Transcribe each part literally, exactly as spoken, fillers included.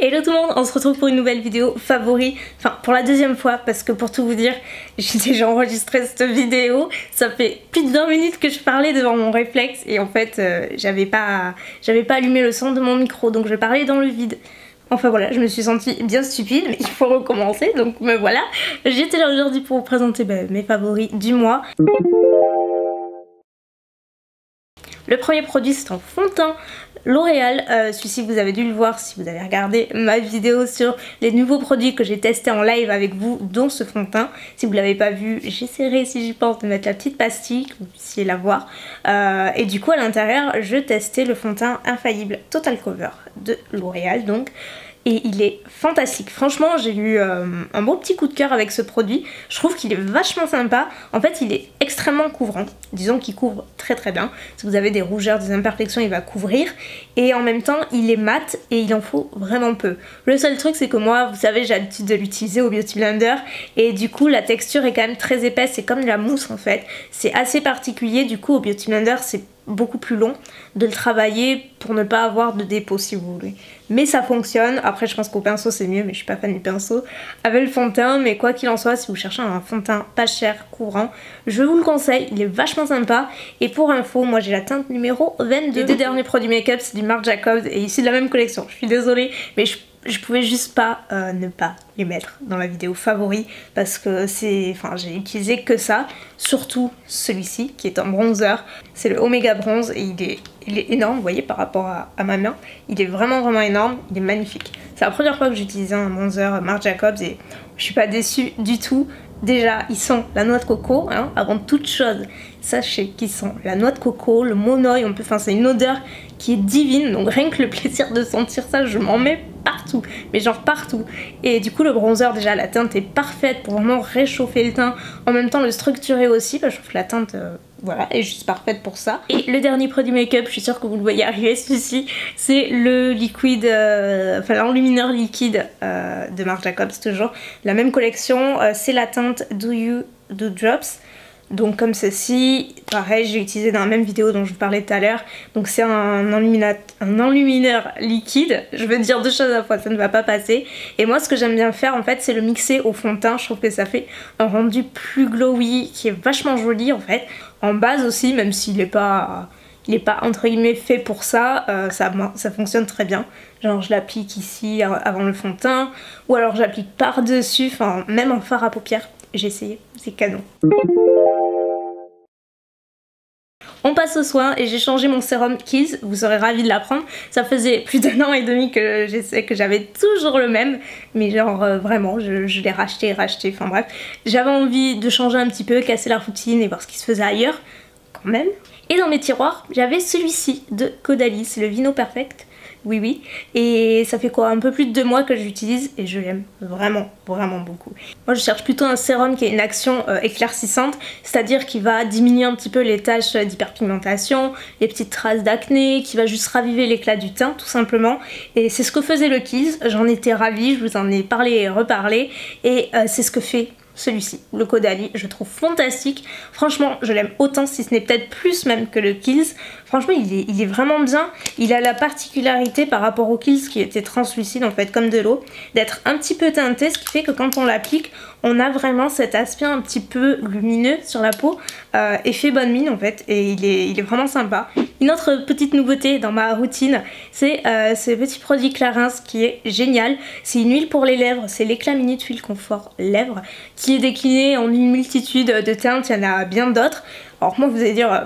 Hello tout le monde, on se retrouve pour une nouvelle vidéo favori, enfin pour la deuxième fois parce que pour tout vous dire, j'ai déjà enregistré cette vidéo, ça fait plus de vingt minutes que je parlais devant mon réflexe et en fait euh, j'avais pas, j'avais pas allumé le son de mon micro donc je parlais dans le vide. Enfin voilà, je me suis sentie bien stupide, mais il faut recommencer, donc me voilà. J'étais là aujourd'hui pour vous présenter ben, mes favoris du mois. Le premier produit c'est en fond de teint L'Oréal, euh, celui-ci vous avez dû le voir si vous avez regardé ma vidéo sur les nouveaux produits que j'ai testés en live avec vous dont ce fond de teint. Si vous ne l'avez pas vu, j'essaierai si j'y pense de mettre la petite pastille que vous puissiez la voir. Euh, et du coup à l'intérieur je testais le fond de teint Infaillible Total Cover de L'Oréal donc. Et il est fantastique, franchement j'ai eu euh, un bon petit coup de cœur avec ce produit, je trouve qu'il est vachement sympa, en fait il est extrêmement couvrant, disons qu'il couvre très très bien, si vous avez des rougeurs, des imperfections il va couvrir, et en même temps il est mat et il en faut vraiment peu. Le seul truc c'est que moi, vous savez j'ai l'habitude de l'utiliser au Beauty Blender, et du coup la texture est quand même très épaisse, c'est comme de la mousse en fait, c'est assez particulier, du coup au Beauty Blender c'est beaucoup plus long de le travailler pour ne pas avoir de dépôt si vous voulez. Mais ça fonctionne, après je pense qu'au pinceau c'est mieux mais je suis pas fan du pinceau avec le fond de teint, mais quoi qu'il en soit si vous cherchez un fond de teint pas cher, courant, je vous le conseille, il est vachement sympa. Et pour info, moi j'ai la teinte numéro vingt-deux. Les deux derniers produits make-up c'est du Marc Jacobs et ici de la même collection, je suis désolée mais je Je pouvais juste pas euh, ne pas les mettre dans la vidéo favori parce que c'est, enfin j'ai utilisé que ça, surtout celui-ci qui est un bronzer, c'est le Omega Bronze et il est, il est énorme, vous voyez par rapport à, à ma main, il est vraiment vraiment énorme, il est magnifique. C'est la première fois que j'utilisais un bronzer Marc Jacobs et je suis pas déçue du tout. Déjà ils sont la noix de coco, hein, avant toute chose sachez qu'ils sont la noix de coco, le monoï, on peut, enfin c'est une odeur qui est divine donc rien que le plaisir de sentir ça je m'en mets partout, mais genre partout. Et du coup le bronzer déjà la teinte est parfaite pour vraiment réchauffer le teint, en même temps le structurer aussi, parce que je trouve que la teinte euh, voilà est juste parfaite pour ça. Et le dernier produit make-up, je suis sûre que vous le voyez arriver celui-ci, c'est le liquide, euh, enfin l'enlumineur liquide euh, de Marc Jacobs toujours, la même collection, euh, c'est la teinte Dew You Dew Drops. Donc comme ceci, pareil j'ai utilisé dans la même vidéo dont je vous parlais tout à l'heure. Donc c'est un, un enlumineur liquide, je veux dire deux choses à la fois, ça ne va pas passer. Et moi ce que j'aime bien faire en fait c'est le mixer au fond de teint, je trouve que ça fait un rendu plus glowy qui est vachement joli en fait. En base aussi, même s'il n'est pas, il est pas entre guillemets fait pour ça, euh, ça, ça fonctionne très bien. Genre je l'applique ici avant le fond de teint, ou alors j'applique par dessus, enfin même en fard à paupières. J'ai essayé, c'est canon. On passe au soin et j'ai changé mon sérum Kiehl's, vous serez ravis de l'apprendre. Ça faisait plus d'un an et demi que j'essaie, que j'avais toujours le même, mais genre euh, vraiment, je, je l'ai racheté et racheté, enfin bref. J'avais envie de changer un petit peu, casser la routine et voir ce qui se faisait ailleurs, quand même. Et dans mes tiroirs, j'avais celui-ci de Caudalie, c'est le Vino Perfecte. Oui oui, et ça fait quoi, un peu plus de deux mois que je l'utilise et je l'aime vraiment vraiment beaucoup. Moi je cherche plutôt un sérum qui a une action euh, éclaircissante, c'est-à-dire qui va diminuer un petit peu les taches d'hyperpigmentation, les petites traces d'acné, qui va juste raviver l'éclat du teint tout simplement. Et c'est ce que faisait le Kiehl's, j'en étais ravie, je vous en ai parlé et reparlé, et euh, c'est ce que fait celui-ci, le Caudalie, je trouve fantastique. Franchement, je l'aime autant, si ce n'est peut-être plus même que le Kiehl's. Franchement, il est, il est vraiment bien. Il a la particularité par rapport au Kiehl's qui était translucide en fait, comme de l'eau, d'être un petit peu teinté, ce qui fait que quand on l'applique, on a vraiment cet aspect un petit peu lumineux sur la peau euh, et fait bonne mine en fait, et il est, il est vraiment sympa. Une autre petite nouveauté dans ma routine, c'est euh, ce petit produit Clarins qui est génial. C'est une huile pour les lèvres, c'est l'éclat minute huile confort lèvres qui est décliné en une multitude de teintes, il y en a bien d'autres. Alors moi vous allez dire... Euh,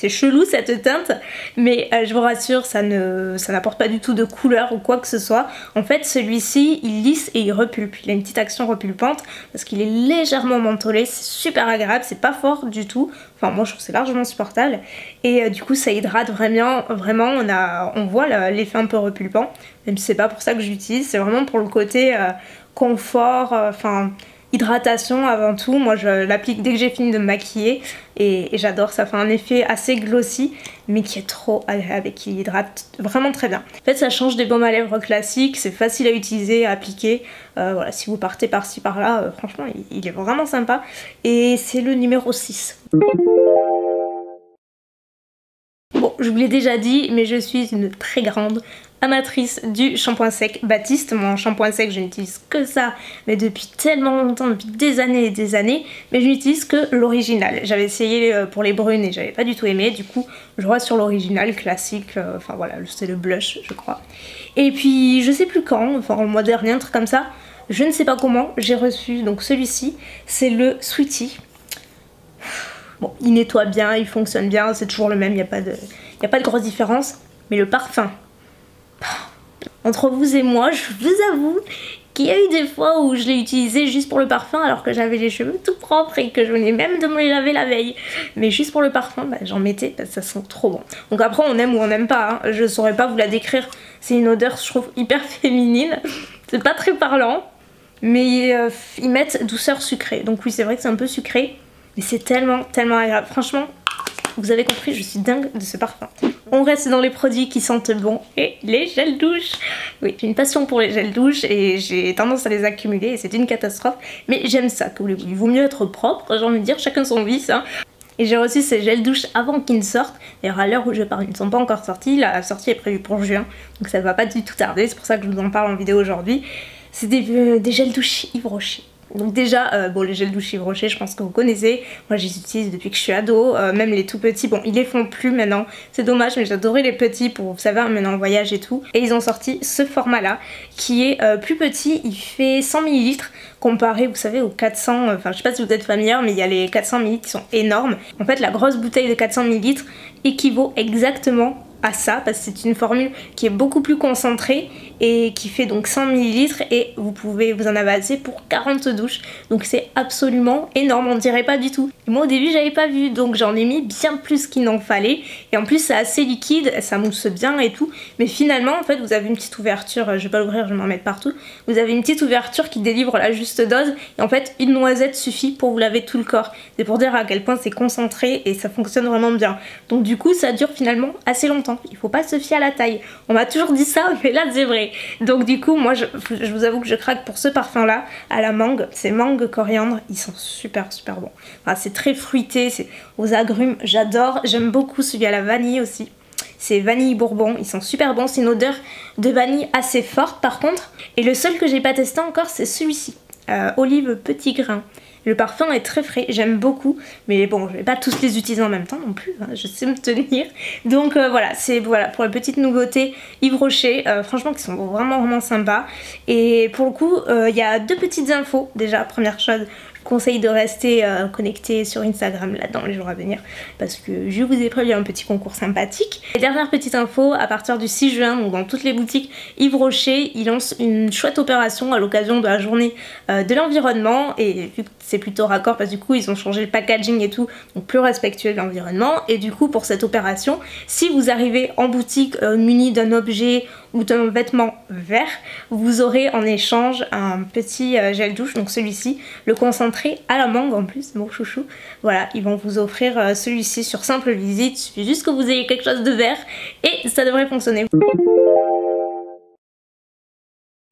c'est chelou cette teinte, mais euh, je vous rassure, ça ne, ça n'apporte pas du tout de couleur ou quoi que ce soit. En fait, celui-ci, il lisse et il repulpe. Il a une petite action repulpante parce qu'il est légèrement mentholé, c'est super agréable, c'est pas fort du tout. Enfin, moi, je trouve que c'est largement supportable. Et euh, du coup, ça hydrate vraiment, vraiment, on, a, on voit l'effet un peu repulpant. Même si c'est pas pour ça que je l'utilise, c'est vraiment pour le côté euh, confort, enfin... Euh, hydratation avant tout, moi je l'applique dès que j'ai fini de me maquiller et, et j'adore, ça fait un effet assez glossy mais qui est trop agréable et qui hydrate vraiment très bien. En fait ça change des baumes à lèvres classiques, c'est facile à utiliser, à appliquer, euh, voilà si vous partez par-ci par-là, euh, franchement il, il est vraiment sympa et c'est le numéro six. Bon je vous l'ai déjà dit mais je suis une très grande amatrice du shampoing sec Baptiste. Mon shampoing sec, je n'utilise que ça, mais depuis tellement longtemps, depuis des années et des années, mais je n'utilise que l'original. J'avais essayé pour les brunes et j'avais pas du tout aimé, du coup je reste sur l'original classique, euh, enfin voilà, c'est le blush je crois. Et puis je sais plus quand, enfin le mois dernier, un truc comme ça, je ne sais pas comment, j'ai reçu donc celui-ci, c'est le Sweetie. Bon, il nettoie bien, il fonctionne bien, c'est toujours le même, il n'y a pas de, il n'y a pas de grosse différence, mais le parfum... Entre vous et moi, je vous avoue qu'il y a eu des fois où je l'ai utilisé juste pour le parfum alors que j'avais les cheveux tout propres et que je venais même de me les laver la veille. Mais juste pour le parfum, bah, j'en mettais parce que ça sent trop bon. Donc après on aime ou on n'aime pas, hein. Je saurais pas vous la décrire. C'est une odeur, je trouve, hyper féminine. C'est pas très parlant, mais euh, ils mettent douceur sucrée. Donc oui, c'est vrai que c'est un peu sucré, mais c'est tellement, tellement agréable. Franchement, vous avez compris, je suis dingue de ce parfum. On reste dans les produits qui sentent bon et les gels douche. Oui, j'ai une passion pour les gels douche et j'ai tendance à les accumuler et c'est une catastrophe. Mais j'aime ça, que voulez-vous. Il vaut mieux être propre, j'ai envie de dire, chacun son vice. Hein. Et j'ai reçu ces gels douche avant qu'ils ne sortent. D'ailleurs, à l'heure où je parle, ils ne sont pas encore sortis. La sortie est prévue pour juin, donc ça ne va pas du tout tarder. C'est pour ça que je vous en parle en vidéo aujourd'hui. C'est des, euh, des gels douche Yves Rocher. Donc déjà, euh, bon, les gels douche Yves Rocher, je pense que vous connaissez. Moi, je les utilise depuis que je suis ado, euh, même les tout petits. Bon, ils les font plus maintenant, c'est dommage, mais j'adorais les petits pour, vous savez, maintenant en voyage et tout. Et ils ont sorti ce format-là, qui est euh, plus petit, il fait cent millilitres, comparé, vous savez, aux quatre cents, enfin, euh, je sais pas si vous êtes familière, mais il y a les quatre cents millilitres qui sont énormes. En fait, la grosse bouteille de quatre cents millilitres équivaut exactement à ça, parce que c'est une formule qui est beaucoup plus concentrée et qui fait donc cent millilitres et vous pouvez vous en avez assez pour quarante douches, donc c'est absolument énorme, on dirait pas du tout. Et moi au début j'avais pas vu, donc j'en ai mis bien plus qu'il n'en fallait et en plus c'est assez liquide, ça mousse bien et tout, mais finalement en fait vous avez une petite ouverture, je vais pas l'ouvrir, je vais m'en mettre partout, vous avez une petite ouverture qui délivre la juste dose et en fait une noisette suffit pour vous laver tout le corps. C'est pour dire à quel point c'est concentré et ça fonctionne vraiment bien, donc du coup ça dure finalement assez longtemps. Il faut pas se fier à la taille. On m'a toujours dit ça, mais là c'est vrai. Donc du coup, moi je, je vous avoue que je craque pour ce parfum-là à la mangue. C'est mangue coriandre, ils sont super super bons. Enfin, c'est très fruité, c'est aux agrumes, j'adore. J'aime beaucoup celui à la vanille aussi. C'est vanille bourbon, ils sont super bons. C'est une odeur de vanille assez forte par contre. Et le seul que j'ai pas testé encore, c'est celui-ci, euh, olive petit grain. Le parfum est très frais, j'aime beaucoup, mais bon, je vais pas tous les utiliser en même temps non plus, hein, je sais me tenir. Donc euh, voilà, c'est voilà, pour la petite nouveauté Yves Rocher, euh, franchement qui sont vraiment vraiment sympas. Et pour le coup, il euh, y a deux petites infos. Déjà, première chose, je conseille de rester euh, connecté sur Instagram là dans les jours à venir, parce que je vous ai prévu un petit concours sympathique. Et dernière petite info, à partir du six juin, donc dans toutes les boutiques, Yves Rocher, il lance une chouette opération à l'occasion de la journée euh, de l'environnement, et vu que c'est plutôt raccord parce que du coup ils ont changé le packaging et tout, donc plus respectueux de l'environnement, et du coup pour cette opération, si vous arrivez en boutique euh, muni d'un objet ou d'un vêtement vert, vous aurez en échange un petit euh, gel douche, donc celui-ci, le concentré à la mangue en plus, mon chouchou. Voilà, ils vont vous offrir euh, celui-ci sur simple visite, il suffit juste que vous ayez quelque chose de vert et ça devrait fonctionner.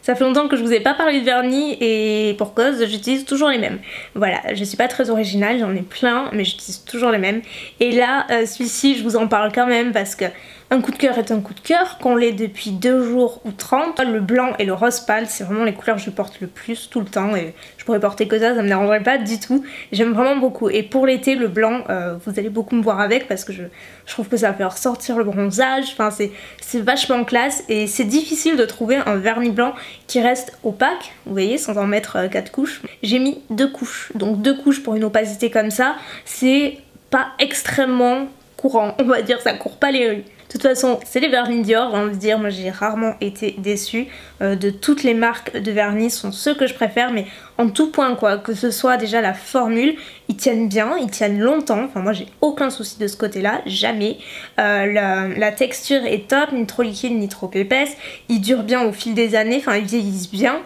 Ça fait longtemps que je vous ai pas parlé de vernis et pour cause, j'utilise toujours les mêmes. Voilà, je suis pas très originale, j'en ai plein, mais j'utilise toujours les mêmes. Et là, euh, celui-ci, je vous en parle quand même parce que un coup de cœur est un coup de cœur, qu'on l'ait depuis deux jours ou trente. Le blanc et le rose pâle, c'est vraiment les couleurs que je porte le plus tout le temps et je pourrais porter que ça, ça me dérangerait pas du tout. J'aime vraiment beaucoup. Et pour l'été, le blanc, euh, vous allez beaucoup me voir avec parce que je, je trouve que ça fait ressortir le bronzage. Enfin, c'est vachement classe et c'est difficile de trouver un vernis blanc qui reste opaque, vous voyez, sans en mettre quatre couches. J'ai mis deux couches, donc deux couches pour une opacité comme ça, c'est pas extrêmement courant, on va dire, ça court pas les rues. De toute façon, c'est les vernis Dior, j'ai envie de dire, moi j'ai rarement été déçue. Euh, de toutes les marques de vernis, sont ceux que je préfère, mais en tout point quoi, que ce soit déjà la formule, ils tiennent bien, ils tiennent longtemps, enfin moi j'ai aucun souci de ce côté-là, jamais. Euh, la, la texture est top, ni trop liquide, ni trop épaisse, ils durent bien au fil des années, enfin ils vieillissent bien,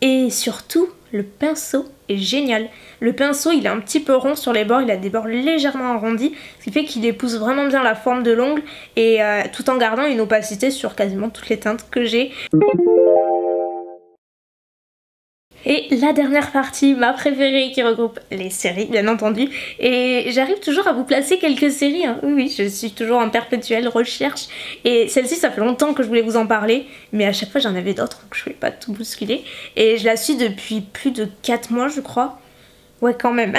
et surtout, le pinceau est génial. Le pinceau, il est un petit peu rond sur les bords, il a des bords légèrement arrondis, ce qui fait qu'il épouse vraiment bien la forme de l'ongle et euh, tout en gardant une opacité sur quasiment toutes les teintes que j'ai. Et la dernière partie, ma préférée, qui regroupe les séries bien entendu, et j'arrive toujours à vous placer quelques séries, hein. Oui, je suis toujours en perpétuelle recherche, et celle-ci ça fait longtemps que je voulais vous en parler, mais à chaque fois j'en avais d'autres, donc je ne pouvais pas tout bousculer, et je la suis depuis plus de quatre mois je crois, ouais quand même.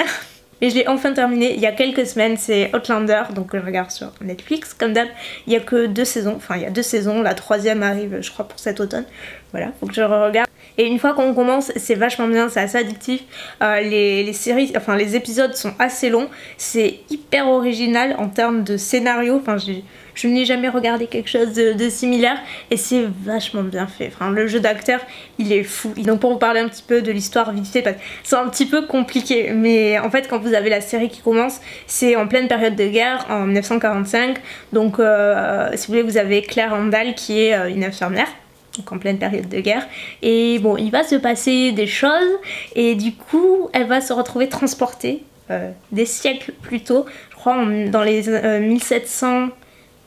Mais je l'ai enfin terminée il y a quelques semaines, c'est Outlander, donc je regarde sur Netflix, comme d'hab, il n'y a que deux saisons, enfin il y a deux saisons, la troisième arrive je crois pour cet automne, voilà, faut que je regarde. Et une fois qu'on commence, c'est vachement bien, c'est assez addictif, euh, les, les séries, enfin les épisodes sont assez longs, c'est hyper original en termes de scénario, enfin j'ai... Je n'ai jamais regardé quelque chose de, de similaire et c'est vachement bien fait. Enfin, le jeu d'acteur, il est fou. Donc pour vous parler un petit peu de l'histoire vite fait, c'est un petit peu compliqué. Mais en fait, quand vous avez la série qui commence, c'est en pleine période de guerre, en mille neuf cent quarante-cinq. Donc euh, si vous voulez, vous avez Claire Randall qui est euh, une infirmière. Donc en pleine période de guerre, et bon, il va se passer des choses et du coup, elle va se retrouver transportée euh, des siècles plus tôt. Je crois en, dans les euh, mille sept cents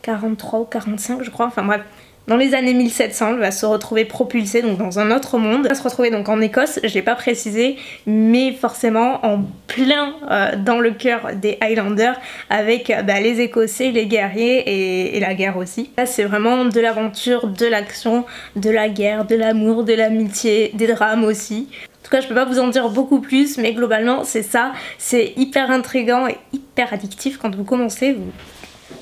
quarante-trois ou quarante-cinq je crois, enfin bref, dans les années mille sept cents, elle va se retrouver propulsée donc dans un autre monde. Elle va se retrouver donc en Écosse, je l'ai pas précisé, mais forcément en plein euh, dans le cœur des Highlanders avec bah, les Écossais, les guerriers et, et la guerre aussi. Là c'est vraiment de l'aventure, de l'action, de la guerre, de l'amour, de l'amitié, des drames aussi. En tout cas je peux pas vous en dire beaucoup plus, mais globalement c'est ça, c'est hyper intriguant et hyper addictif quand vous commencez. Vous...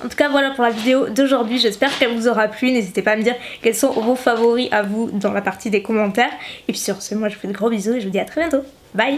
En tout cas voilà pour la vidéo d'aujourd'hui, j'espère qu'elle vous aura plu, n'hésitez pas à me dire quels sont vos favoris à vous dans la partie des commentaires. Et puis sur ce, moi je vous fais de gros bisous et je vous dis à très bientôt, bye.